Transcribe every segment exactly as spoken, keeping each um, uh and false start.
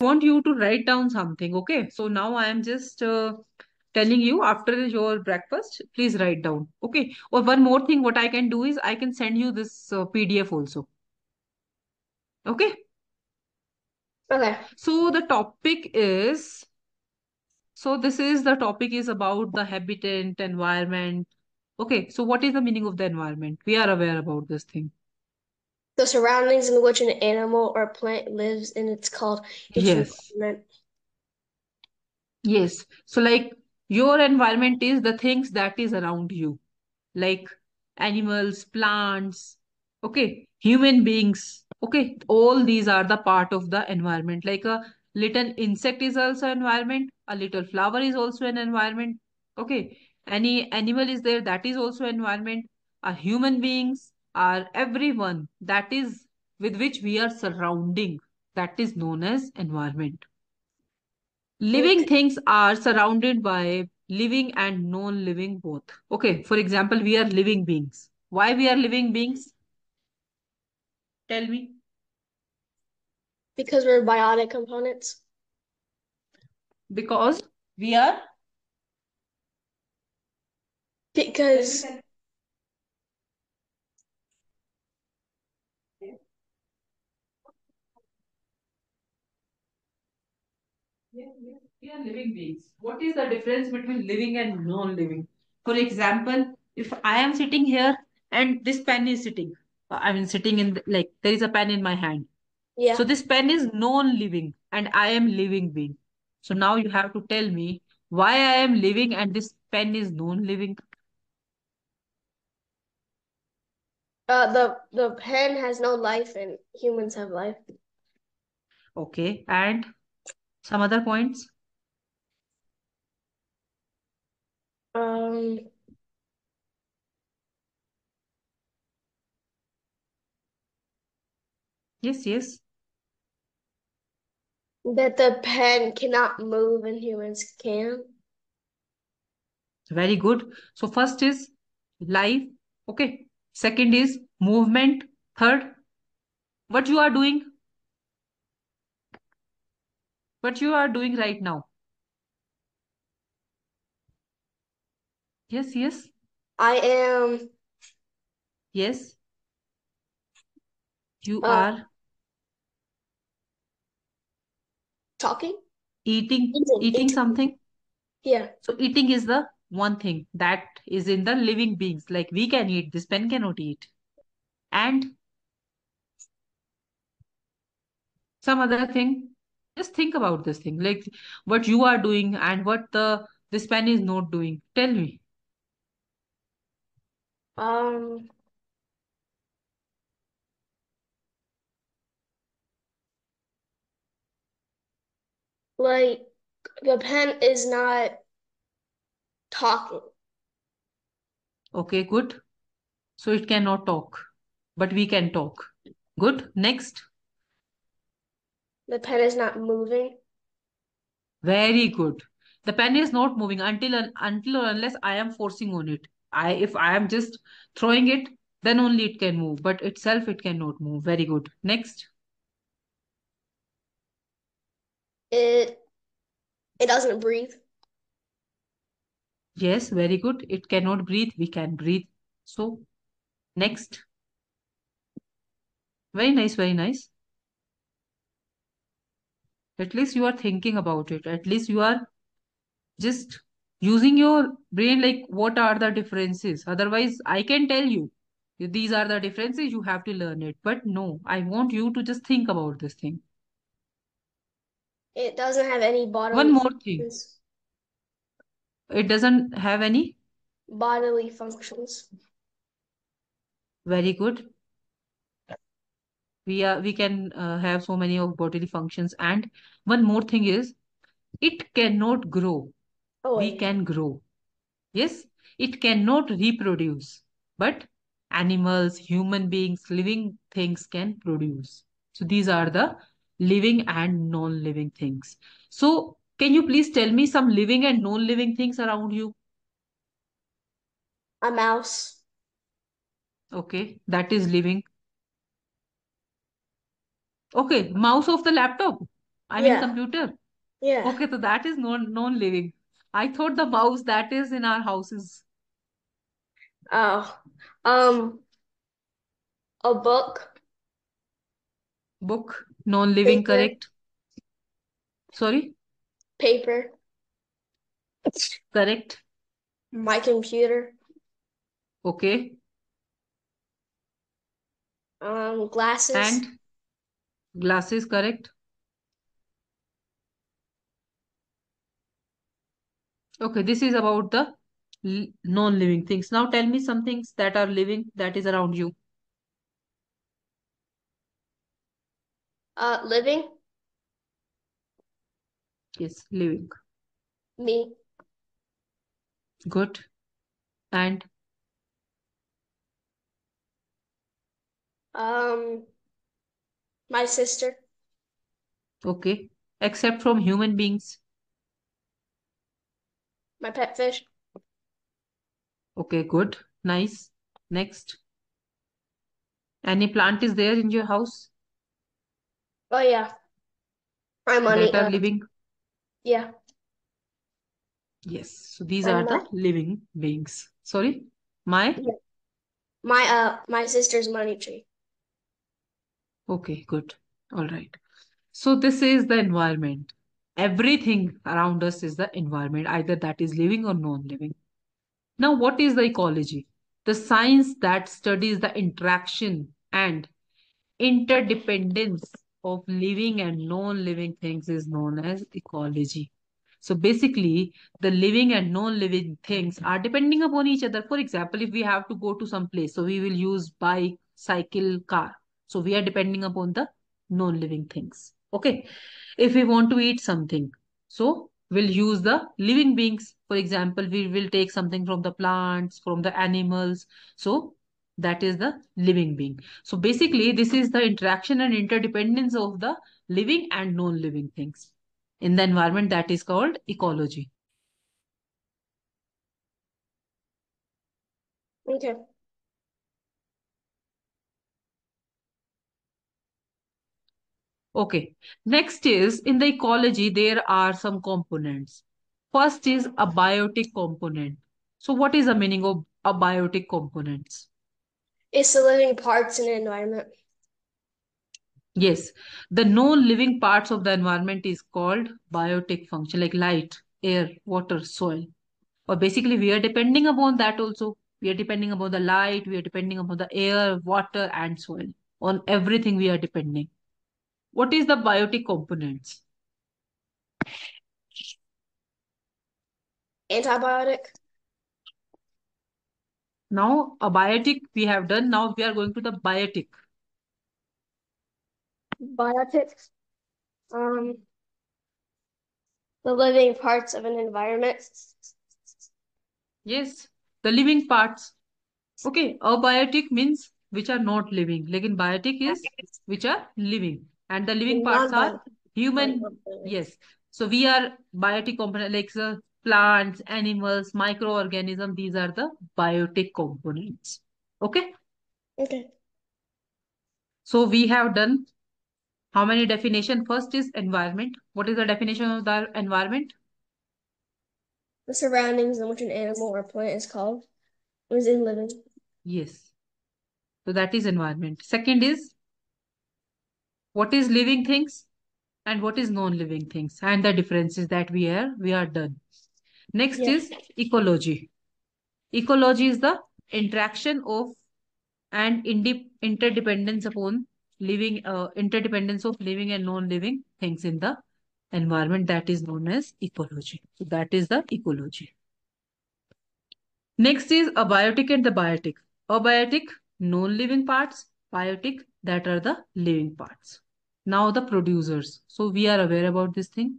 want you to write down something, okay? So now I am just uh, telling you after your breakfast, please write down, okay? Or one more thing, what I can do is I can send you this uh, P D F also, okay? Okay. So the topic is, so this is the topic is about the habitat, environment. Okay, so what is the meaning of the environment? We are aware about this thing. The surroundings in which an animal or plant lives, and it's called its yes. environment. Yes. So like your environment is the things that is around you, like animals, plants, okay, human beings. Okay, all these are the part of the environment. Like a little insect is also environment. A little flower is also an environment. Okay, any animal is there, that is also environment. Our human beings are everyone that is with which we are surrounding. That is known as environment. Living okay. things are surrounded by living and non-living both. Okay, for example, we are living beings. Why we are living beings? Tell me. Because we're biotic components. Because we are? Because. We are living beings. What is the difference between living and non-living? For example, if I am sitting here and this pen is sitting. I mean, sitting in, the, like, there is a pen in my hand. Yeah. So this pen is non-living and I am living being. So now you have to tell me why I am living and this pen is non-living. Uh, the, the pen has no life and humans have life. Okay. And some other points? Um... Yes, yes. That the pen cannot move and humans can. Very good. So first is life. Okay. Second is movement. Third, what you are doing. What you are doing right now. Yes, yes. I am. Yes. You uh, are. Talking? Eating, eating, eating something? Yeah. So eating is the one thing that is in the living beings. Like we can eat, this pen cannot eat. And some other thing, just think about this thing. Like what you are doing and what the this pen is not doing. Tell me. Um... Like, the pen is not talking. Okay, good. So it cannot talk, but we can talk. Good. Next. The pen is not moving. Very good. The pen is not moving until, until or unless I am forcing on it. I, if I am just throwing it, then only it can move, but itself it cannot move. Very good. Next. It, it doesn't breathe. Yes, very good. It cannot breathe. We can breathe. So, next. Very nice, very nice. At least you are thinking about it. At least you are just using your brain, like what are the differences. Otherwise, I can tell you, these are the differences. You have to learn it. But no, I want you to just think about this thing. It doesn't have any bodily functions. One more thing. It doesn't have any? Bodily functions. Very good. We are, we can uh, have so many of bodily functions. And one more thing is, it cannot grow. Oh, we yeah. can grow. Yes, it cannot reproduce. But animals, human beings, living things can produce. So these are the living and non-living things. So, can you please tell me some living and non-living things around you? A mouse. Okay, that is living. Okay, mouse of the laptop. I mean, yeah. computer. Yeah. Okay, so that is non non-living. I thought the mouse that is in our houses. Oh, um, a book, Book, non-living, paper, correct? Sorry? paper, Correct. my computer, Okay. um, glasses, And glasses, correct? Okay, this is about the l- non-living things. Now tell me some things that are living that is around you. uh, living, Yes, living. me, Good. And um, my sister, okay, except from human beings. my pet fish, Okay, good. Nice. Next. Any plant is there in your house oh yeah, my money, that are uh, living? yeah, Yes. So these my are the mo- living beings. Sorry. My? yeah. my uh, my sister's money tree. Okay, good. All right. So this is the environment. Everything around us is the environment, either that is living or non-living. Now, what is the ecology? The science that studies the interaction and interdependence of living and non-living things is known as ecology. So basically, the living and non-living things are depending upon each other. For example, if we have to go to some place, so we will use bike, cycle, car. So we are depending upon the non-living things. Okay. If we want to eat something, so we'll use the living beings. For example, we will take something from the plants, from the animals. So that is the living being. So basically, this is the interaction and interdependence of the living and non-living things in the environment that is called ecology. Okay. Okay. Next is in the ecology, there are some components. First is abiotic component. So what is the meaning of abiotic components? It's the living parts in the environment. Yes, the non-living parts of the environment is called biotic function, like light, air, water, soil. Or basically, we are depending upon that also. We are depending upon the light, we are depending upon the air, water, and soil. On everything we are depending. What is the biotic components? Antibiotic, Now, abiotic we have done. Now we are going to the biotic. biotics, um, the living parts of an environment. Yes, the living parts. Okay, abiotic means which are not living. Like in biotic is which are living. And the living parts are Non-biotic, human. non-living. Yes. So we are biotic component like the plants, animals, microorganism. These are the biotic components. Okay. Okay. So we have done how many definition? First is environment. What is the definition of the environment? The surroundings in which an animal or plant is called is in living. Yes. So that is environment. Second is what is living things and what is non-living things, and the differences that we are we are done. Next Yeah. is ecology. Ecology is the interaction of and inde- interdependence upon living uh, interdependence of living and non-living things in the environment that is known as ecology. So that is the ecology. Next is abiotic and the biotic. Abiotic, non-living parts. Biotic, that are the living parts. Now the producers. So we are aware about this thing.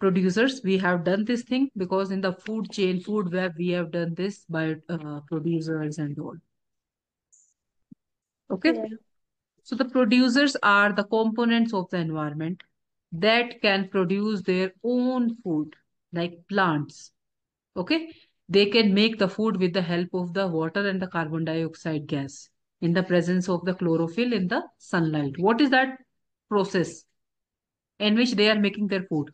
Producers, we have done this thing because in the food chain, food web, we have done this by uh, producers and all. Okay. Yeah. So the producers are the components of the environment that can produce their own food, like plants. Okay, they can make the food with the help of the water and the carbon dioxide gas in the presence of the chlorophyll in the sunlight. What is that process? in which they are making their food.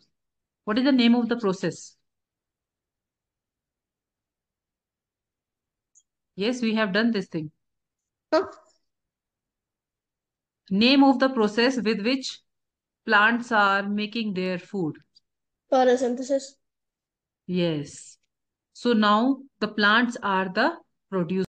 What is the name of the process? Yes, we have done this thing. Huh? Name of the process with which plants are making their food. Photosynthesis. Yes. So now the plants are the producers.